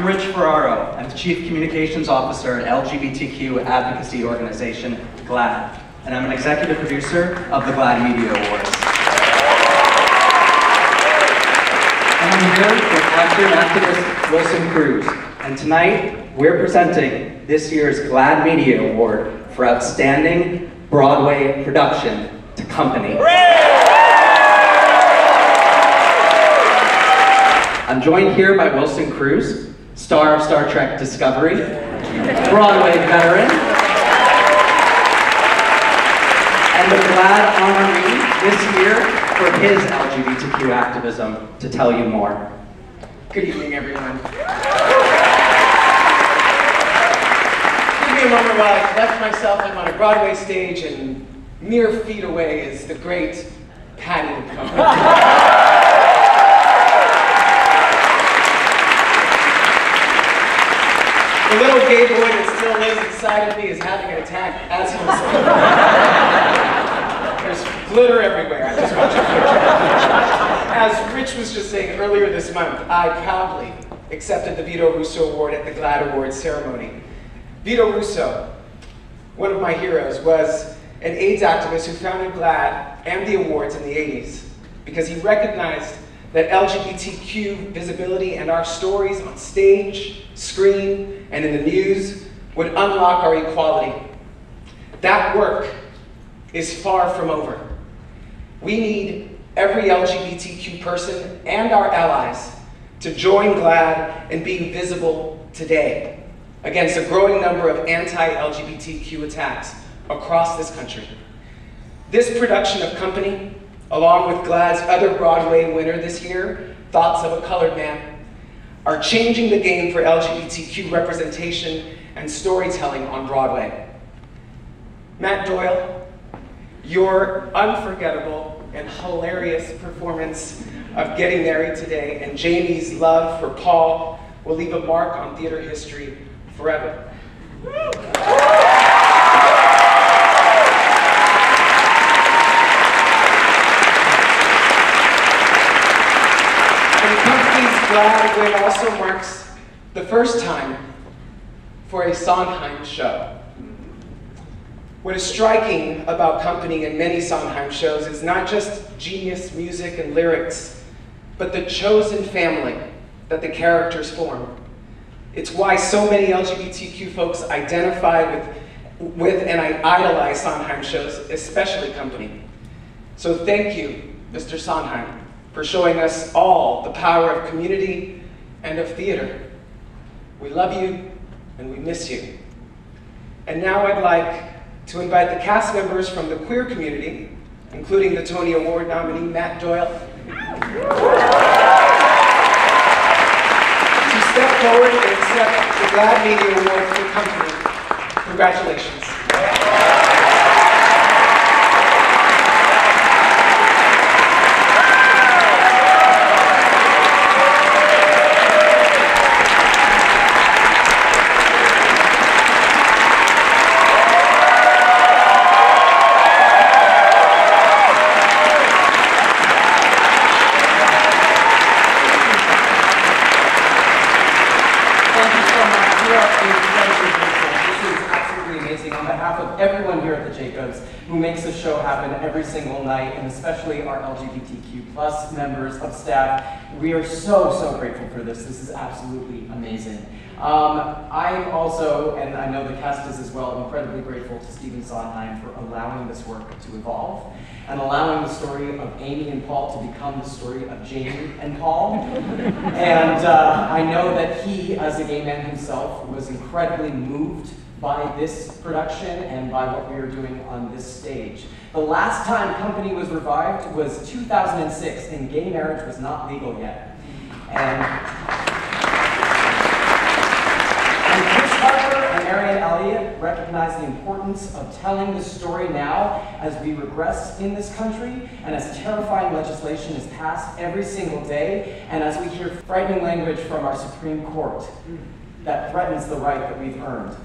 I'm Rich Ferraro. I'm the Chief Communications Officer at LGBTQ advocacy organization, GLAAD. And I'm an executive producer of the GLAAD Media Awards. And I'm here with actor and activist Wilson Cruz. And tonight, we're presenting this year's GLAAD Media Award for Outstanding Broadway Production to Company. I'm joined here by Wilson Cruz, star of Star Trek Discovery, Broadway veteran, and a GLAAD honoree this year for his LGBTQ activism, To Tell You More. Good evening, everyone. Give me a moment while I collect myself. I'm on a Broadway stage, and mere feet away is the great Patton. The little gay boy that still lives inside of me is having an attack as himself. There's glitter everywhere. I just want you to picture. As Rich was just saying earlier this month, I proudly accepted the Vito Russo Award at the GLAAD Awards ceremony. Vito Russo, one of my heroes, was an AIDS activist who founded GLAAD and the awards in the 80s because he recognized that LGBTQ visibility and our stories on stage, screen, and in the news would unlock our equality. That work is far from over. We need every LGBTQ person and our allies to join GLAAD in being visible today against a growing number of anti-LGBTQ attacks across this country. This production of Company, along with GLAAD's other Broadway winner this year, Thoughts of a Colored Man, are changing the game for LGBTQ representation and storytelling on Broadway. Matt Doyle, your unforgettable and hilarious performance of Getting Married Today and Jamie's love for Paul will leave a mark on theater history forever. GLAAD win also marks the first time for a Sondheim show. What is striking about Company and many Sondheim shows is not just genius music and lyrics, but the chosen family that the characters form. It's why so many LGBTQ folks identify with and idolize Sondheim shows, especially Company. So thank you, Mr. Sondheim, for showing us all the power of community and of theater. We love you and we miss you. And now I'd like to invite the cast members from the queer community, including the Tony Award nominee Matt Doyle, to step forward and accept the GLAAD Media Award for Company. Congratulations. Every single night, and especially our LGBTQ+ members of staff. We are so, so grateful for this. This is absolutely amazing. I'm also, and I know the cast is as well, incredibly grateful to Stephen Sondheim for allowing this work to evolve and allowing the story of Amy and Paul to become the story of Jamie and Paul. And I know that he, as a gay man himself, was incredibly moved by this production and by what we are doing on this stage. The last time Company was revived was 2006, and gay marriage was not legal yet. And Chris Harper and Marian Elliott recognized the importance of telling the story now as we regress in this country, and as terrifying legislation is passed every single day, and as we hear frightening language from our Supreme Court that threatens the right that we've earned.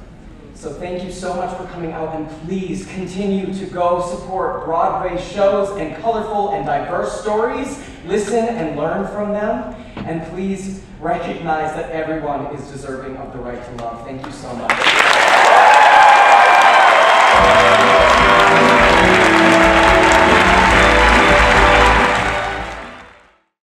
So thank you so much for coming out, and please continue to go support Broadway shows and colorful and diverse stories. Listen and learn from them. And please recognize that everyone is deserving of the right to love. Thank you so much.